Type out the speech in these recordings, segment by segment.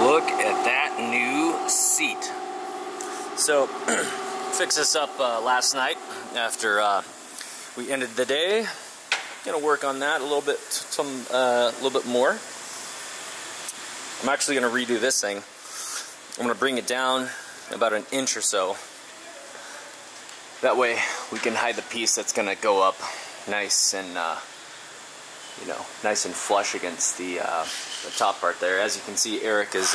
Look at that new seat. So, fixed this up last night after we ended the day. Gonna work on that a little bit, a little bit more. I'm actually gonna redo this thing. I'm gonna bring it down about an inch or so. That way we can hide the piece that's gonna go up nice and you know, nice and flush against the top part there. As you can see, Eric is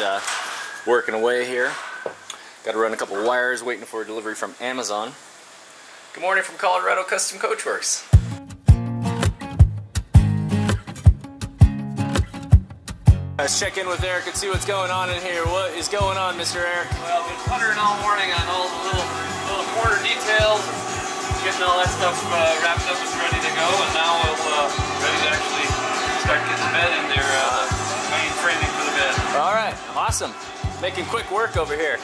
working away here. Got to run a couple wires, waiting for a delivery from Amazon. Good morning from Colorado Custom Coachworks. Let's check in with Eric and see what's going on in here. What is going on, Mr. Eric? Well, I've been puttering all morning on all the little corner details, getting all that stuff wrapped up and ready to go, and now we're ready to actually start getting the bed in there, main framing for the bed. All right, awesome. Making quick work over here.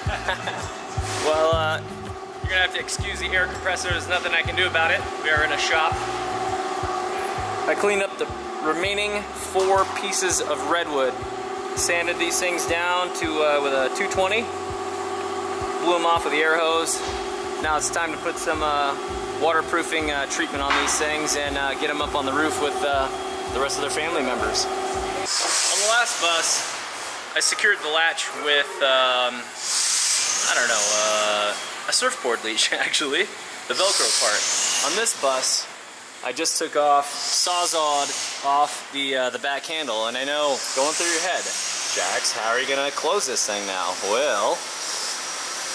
Well, you're gonna have to excuse the air compressor. There's nothing I can do about it. We are in a shop. I cleaned up the remaining 4 pieces of redwood. Sanded these things down to with a 220. Blew them off with the air hose. Now it's time to put some waterproofing treatment on these things and get them up on the roof with the rest of their family members. On the last bus, I secured the latch with, I don't know, a surfboard leash, actually, the Velcro part. On this bus, I just took off, sawzalled off the back handle, and I know, going through your head, Jax, how are you going to close this thing now? Well,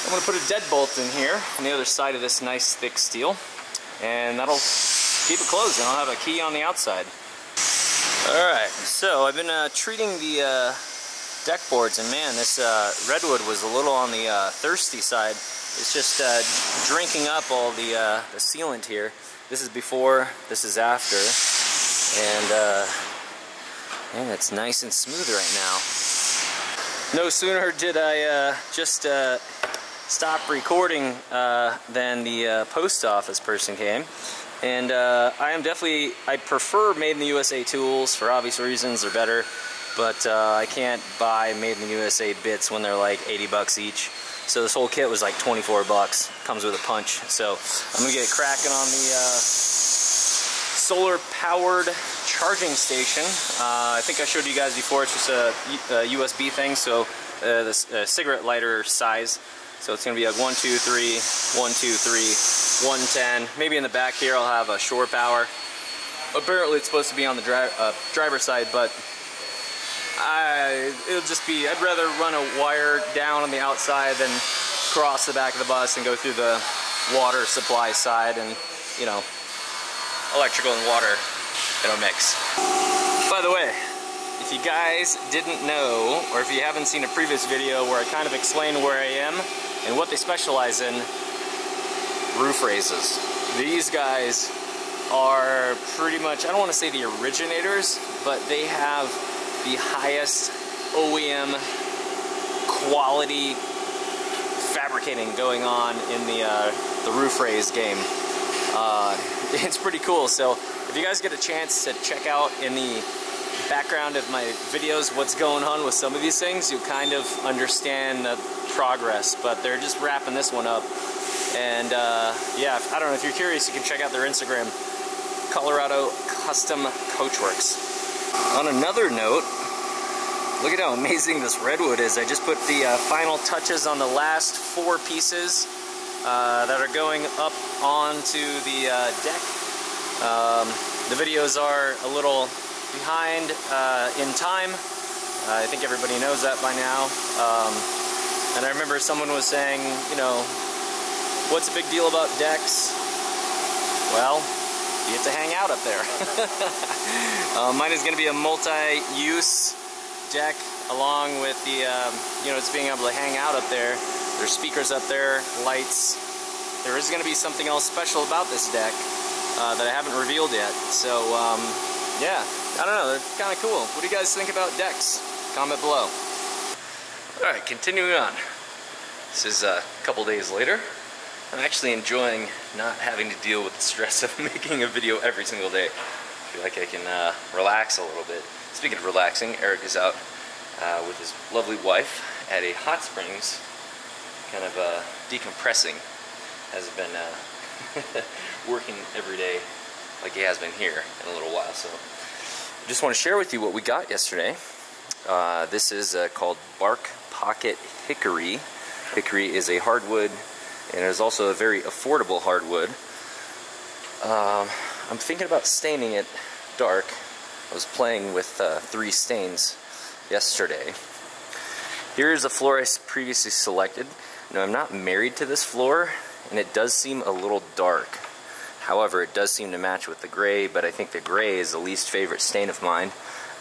I'm going to put a deadbolt in here on the other side of this nice thick steel, and that'll keep it closed, and I'll have a key on the outside. Alright, so I've been treating the deck boards, and man, this redwood was a little on the thirsty side. It's just drinking up all the sealant here. This is before, this is after, and man, it's nice and smooth right now. No sooner did I just stop recording than the post office person came, and I prefer Made in the USA tools for obvious reasons. They're better. But I can't buy Made in the USA bits when they're like 80 bucks each. So this whole kit was like 24 bucks. Comes with a punch. So I'm gonna get cracking on the solar-powered charging station. I think I showed you guys before. It's just a USB thing. So this cigarette lighter size. So it's gonna be like 1, 2, 3, 1, 2, 3, 110. Maybe in the back here I'll have a shore power. Apparently it's supposed to be on the driver's side, but it'll just be, I'd rather run a wire down on the outside than cross the back of the bus and go through the water supply side, and, you know, electrical and water, it'll mix. By the way, if you guys didn't know, or if you haven't seen a previous video where I kind of explained where I am and what they specialize in, roof raises. These guys are pretty much, I don't want to say the originators, but they have the highest OEM quality fabricating going on in the roof raise game. It's pretty cool. So if you guys get a chance to check out in the background of my videos what's going on with some of these things, you'll kind of understand the progress. But they're just wrapping this one up. And yeah, I don't know, if you're curious, you can check out their Instagram, Colorado Custom Coachworks. On another note, look at how amazing this redwood is. I just put the final touches on the last 4 pieces that are going up onto the deck. The videos are a little behind in time. I think everybody knows that by now. And I remember someone was saying, you know, what's the big deal about decks? Well, you have to hang out up there. Mine is going to be a multi-use deck, along with the, you know, it's being able to hang out up there. There's speakers up there, lights. There is going to be something else special about this deck that I haven't revealed yet. So, yeah, I don't know, they're kind of cool. What do you guys think about decks? Comment below. All right, continuing on. This is a couple days later. I'm actually enjoying not having to deal with the stress of making a video every single day. I feel like I can relax a little bit. Speaking of relaxing, Eric is out with his lovely wife at a hot springs, kind of decompressing, has been working every day like he has been here in a little while. So just want to share with you what we got yesterday. This is called Bark Pocket Hickory. Hickory is a hardwood, and it is also a very affordable hardwood. I'm thinking about staining it dark. I was playing with 3 stains yesterday. Here is a floor I previously selected. Now, I'm not married to this floor, and it does seem a little dark. However, it does seem to match with the gray, but I think the gray is the least favorite stain of mine.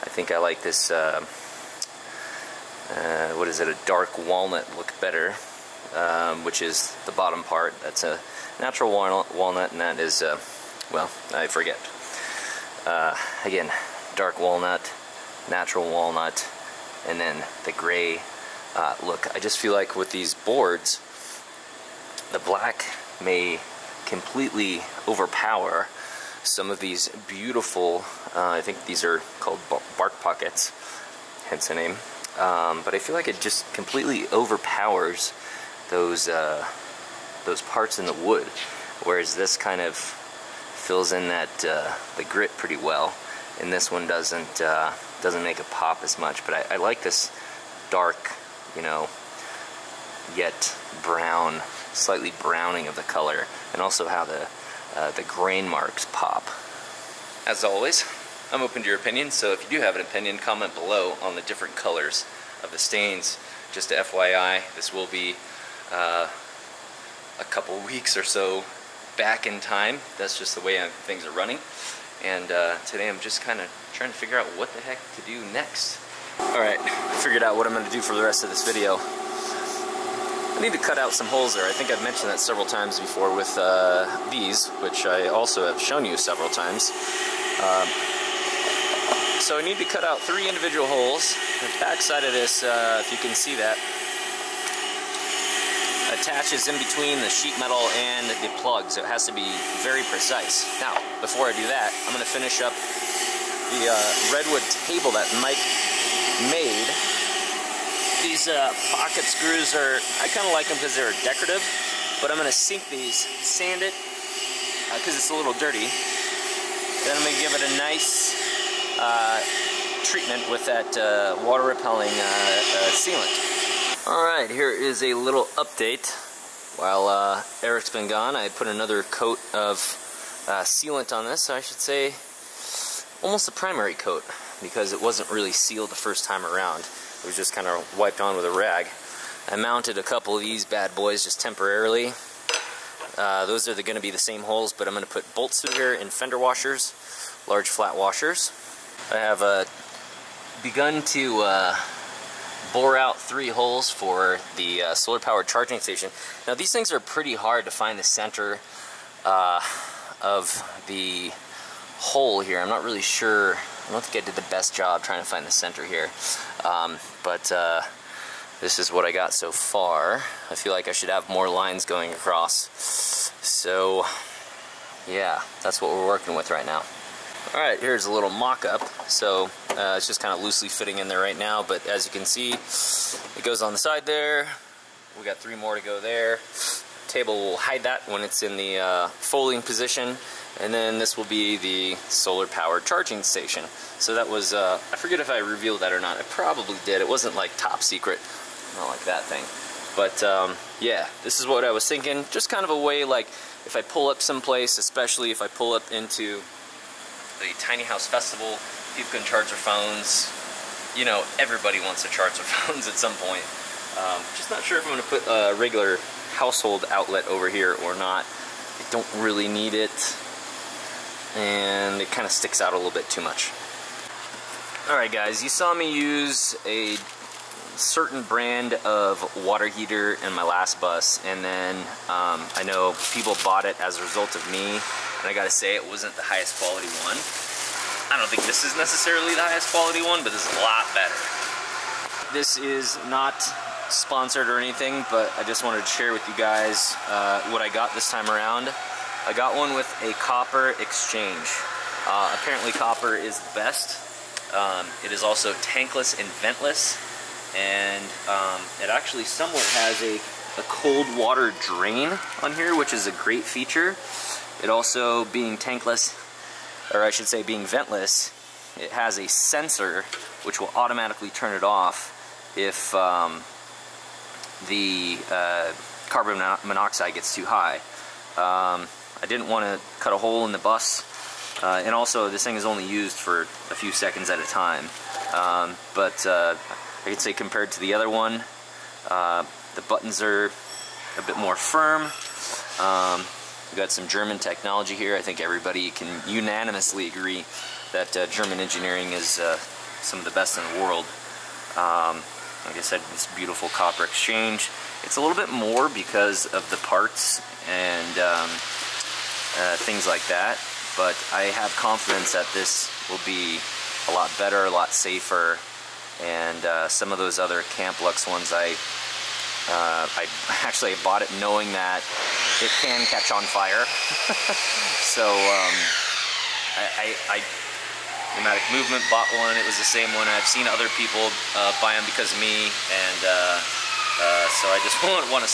I think I like this, what is it, a dark walnut look better, which is the bottom part. That's a natural walnut, and that is, well, I forget. Again, dark walnut, natural walnut, and then the gray look. I just feel like with these boards, the black may completely overpower some of these beautiful, I think these are called bark pockets, hence the name, but I feel like it just completely overpowers those parts in the wood, whereas this kind of fills in that the grit pretty well, and this one doesn't make it pop as much. But I like this dark, you know, yet brown, slightly browning of the color, and also how the grain marks pop. As always, I'm open to your opinion, so if you do have an opinion, comment below on the different colors of the stains. Just a FYI, this will be a couple weeks or so back in time. That's just the way things are running, and today I'm just kind of trying to figure out what the heck to do next. Alright, I figured out what I'm going to do for the rest of this video. I need to cut out some holes there. I think I've mentioned that several times before with these, which I also have shown you several times. So I need to cut out 3 individual holes. The back side of this, if you can see that, attaches in between the sheet metal and the plugs. It has to be very precise. Now, before I do that, I'm going to finish up the redwood table that Mike made. These pocket screws are, I kind of like them because they're decorative, but I'm going to sink these, sand it, because it's a little dirty. Then I'm going to give it a nice treatment with that water repelling sealant. Alright, here is a little update. While Eric's been gone, I put another coat of sealant on this, so I should say almost a primary coat, because it wasn't really sealed the first time around. It was just kind of wiped on with a rag. I mounted a couple of these bad boys just temporarily. Those are going to be the same holes, but I'm going to put bolts through here and fender washers, large flat washers. I have begun to bore out 3 holes for the solar-powered charging station. Now, these things are pretty hard to find the center of the hole here. I'm not really sure. I don't think I did the best job trying to find the center here, but this is what I got so far. I feel like I should have more lines going across, so yeah, that's what we're working with right now. Alright, here's a little mock-up, so it's just kind of loosely fitting in there right now, but as you can see, it goes on the side there. We got 3 more to go there. Table will hide that when it's in the folding position, and then this will be the solar powered charging station. So that was, I forget if I revealed that or not. I probably did. It wasn't like top secret, not like that thing, but yeah, this is what I was thinking. Just kind of a way, like if I pull up someplace, especially if I pull up into the Tiny House Festival, people can charge their phones. You know, everybody wants to charge their phones at some point. Just not sure if I'm going to put a regular household outlet over here or not. I don't really need it, and it kind of sticks out a little bit too much. Alright guys, you saw me use a certain brand of water heater in my last bus, and then I know people bought it as a result of me, and I gotta say it wasn't the highest quality one. I don't think this is necessarily the highest quality one, but this is a lot better. This is not sponsored or anything, but I just wanted to share with you guys what I got this time around. I got one with a copper exchange. Apparently copper is the best, It is also tankless and ventless, and it actually somewhat has a cold water drain on here, which is a great feature. It also, being tankless, or I should say being ventless, it has a sensor which will automatically turn it off if the carbon monoxide gets too high. I didn't want to cut a hole in the bus, and also this thing is only used for a few seconds at a time. But I could say compared to the other one, the buttons are a bit more firm. We've got some German technology here. I think everybody can unanimously agree that German engineering is some of the best in the world. Like I said, this beautiful copper exchange. It's a little bit more because of the parts and things like that, but I have confidence that this will be a lot better, a lot safer, and some of those other Camplux ones I actually bought it knowing that it can catch on fire. So I Pneumatic Movement bought one. It was the same one. I've seen other people buy them because of me, and so I just want to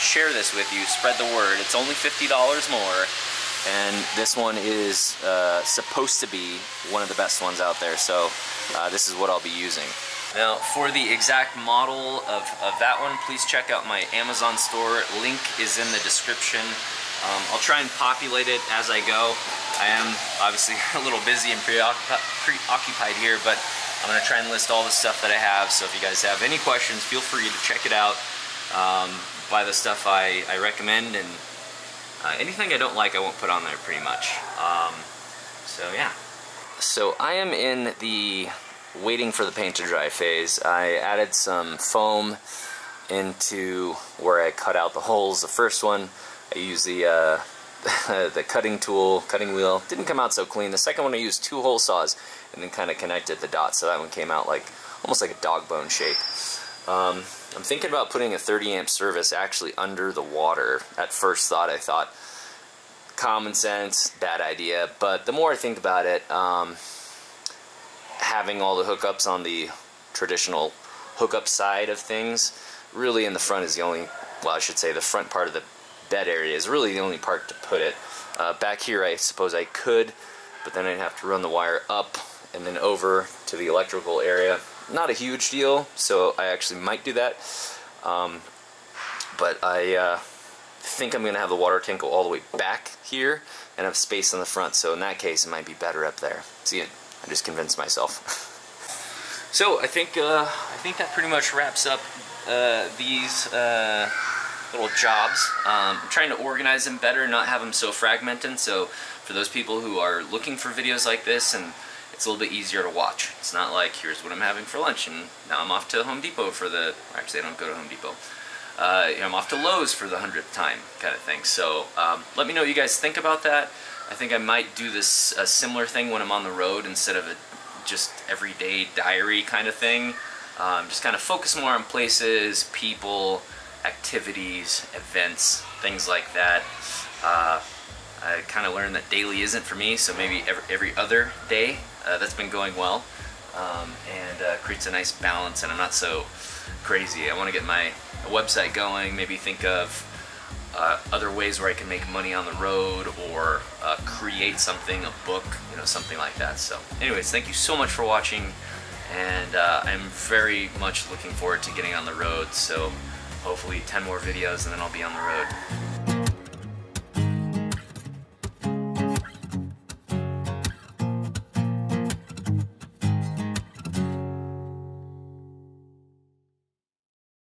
share this with you, spread the word. It's only $50 more, and this one is supposed to be one of the best ones out there, so this is what I'll be using. Now, for the exact model of that one, please check out my Amazon store. Link is in the description. I'll try and populate it as I go. I am obviously a little busy and preoccupied here, but I'm going to try and list all the stuff that I have, so if you guys have any questions, feel free to check it out. Buy the stuff I recommend, and anything I don't like I won't put on there pretty much. So yeah. So I am in the waiting for the paint to dry phase. I added some foam into where I cut out the holes. The first one, I used the the cutting wheel. Didn't come out so clean. The second one I used two hole saws and then kind of connected the dots, so that one came out like almost like a dog bone shape. I'm thinking about putting a 30 amp service actually under the water. At first thought, I thought common sense, bad idea, but the more I think about it, having all the hookups on the traditional hookup side of things, really in the front is the only, well, I should say the front part of the bed area is really the only part to put it. Back here I suppose I could, but then I'd have to run the wire up and then over to the electrical area. Not a huge deal, so I actually might do that. But I think I'm going to have the water tank go all the way back here and have space on the front, so in that case it might be better up there. See, I just convinced myself. So I think that pretty much wraps up these little jobs. I'm trying to organize them better, not have them so fragmented, so for those people who are looking for videos like this, and it's a little bit easier to watch. It's not like, here's what I'm having for lunch, and now I'm off to Home Depot for the, actually I don't go to Home Depot, I'm off to Lowe's for the 100th time kind of thing. So let me know what you guys think about that. I think I might do this a similar thing when I'm on the road instead of a just everyday diary kind of thing. Just kind of focus more on places, people, activities, events, things like that. I kind of learned that daily isn't for me, so maybe every other day. That's been going well, and creates a nice balance, and I'm not so crazy. I want to get my website going, maybe think of other ways where I can make money on the road, or create something, a book, you know, something like that. So anyways, thank you so much for watching, and I'm very much looking forward to getting on the road, so hopefully 10 more videos and then I'll be on the road.